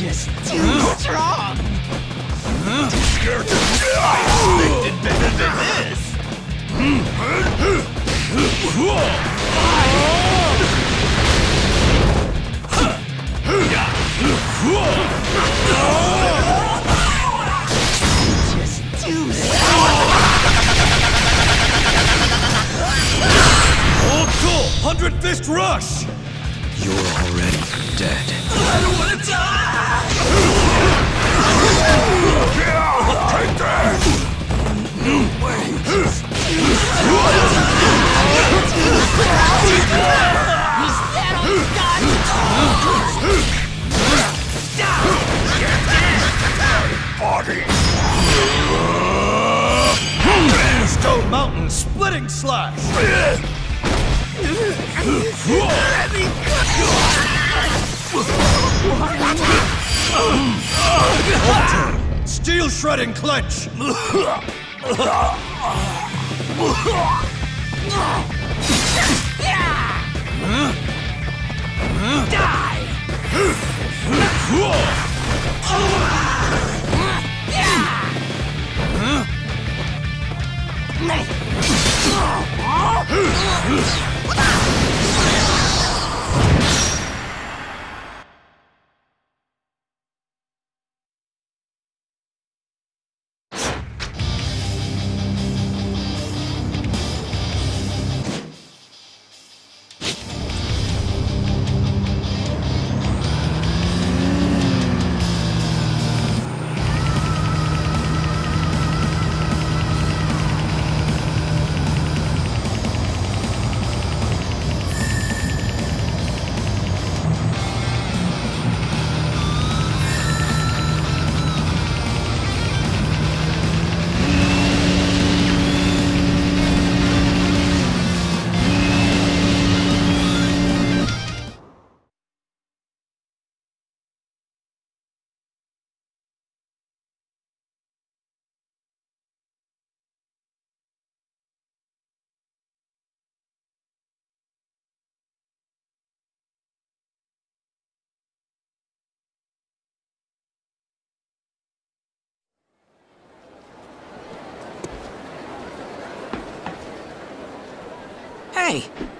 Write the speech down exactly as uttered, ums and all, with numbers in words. just too strong! I expected better than this! Just too strong! Hold full! Hundred Fist Rush! You're already dead. I don't want to die! Get out! Take that! He's dead on God's Stop! Get that body! Stone Mountain Splitting Slash! Steel Shredding Clench! Die! Hey!